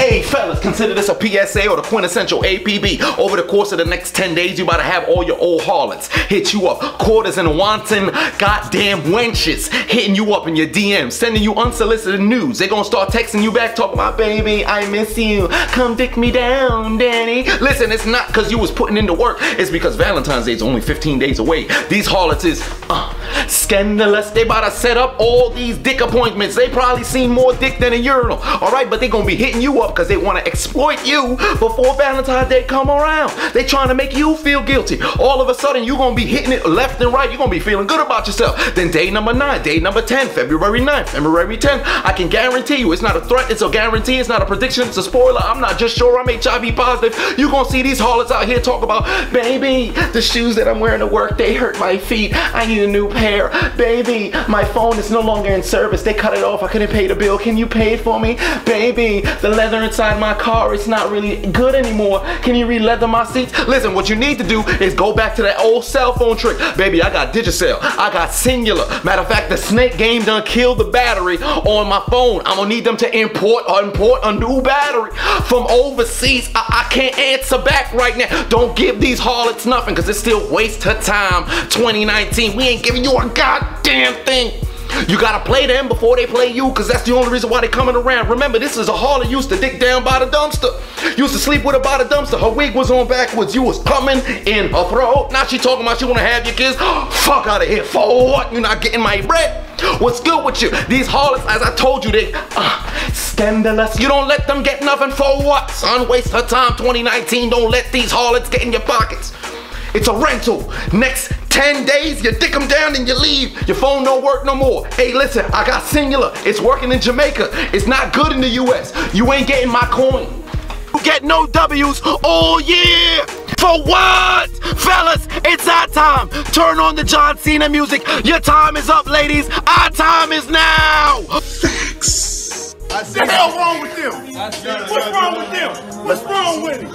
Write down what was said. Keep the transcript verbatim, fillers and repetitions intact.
Hey fellas, consider this a P S A or the quintessential A P B. Over the course of the next ten days, you about to have all your old harlots hit you up. Quarters and wanton goddamn wenches hitting you up in your D Ms, sending you unsolicited news. They gonna start texting you back, talking, my baby, I miss you. Come dick me down, Danny. Listen, it's not because you was putting in the work. It's because Valentine's Day is only fifteen days away. These harlots is uh, scandalous. They about to set up all these dick appointments. They probably seen more dick than a urinal. All right, but they gonna be hitting you up because they want to exploit you before Valentine's Day come around. They trying to make you feel guilty. All of a sudden, you're going to be hitting it left and right. You're going to be feeling good about yourself. Then day number nine, day number ten, February ninth, February tenth, I can guarantee you it's not a threat, it's a guarantee, it's not a prediction, it's a spoiler. I'm not just sure I'm H I V positive. You're going to see these harlots out here talk about, baby, the shoes that I'm wearing to work, they hurt my feet. I need a new pair. Baby, my phone is no longer in service. They cut it off. I couldn't pay the bill. Can you pay it for me? Baby, the leather inside my car, it's not really good anymore. Can you re-leather my seats? Listen, what you need to do is go back to that old cell phone trick. Baby, I got Digicel, I got Cingular. Matter of fact, the snake game done killed the battery on my phone. I'm gonna need them to import or import a new battery from overseas. I, I can't answer back right now. Don't give these harlots nothing, cause it's still waste of time. twenty nineteen, we ain't giving you a goddamn thing. You gotta play them before they play you, cause that's the only reason why they coming around. Remember, this is a harlot used to dick down by the dumpster. Used to sleep with her by the dumpster. Her wig was on backwards. You was coming in her throat. Now she talking about she wanna have your kids. Fuck out of here. For what? You not getting my bread? What's good with you? These harlots, as I told you, they uh, scandalous. You don't let them get nothing for what? Son, waste her time. twenty nineteen, don't let these harlots get in your pockets. It's a rental. Next ten days, you dick them down and you leave. Your phone don't work no more. Hey, listen, I got Cingular. It's working in Jamaica. It's not good in the U S. You ain't getting my coin. You get no W's all year. For what? Fellas, it's our time. Turn on the John Cena music. Your time is up, ladies. Our time is now. Facts. What's wrong with them? What's wrong with them? What's wrong with it?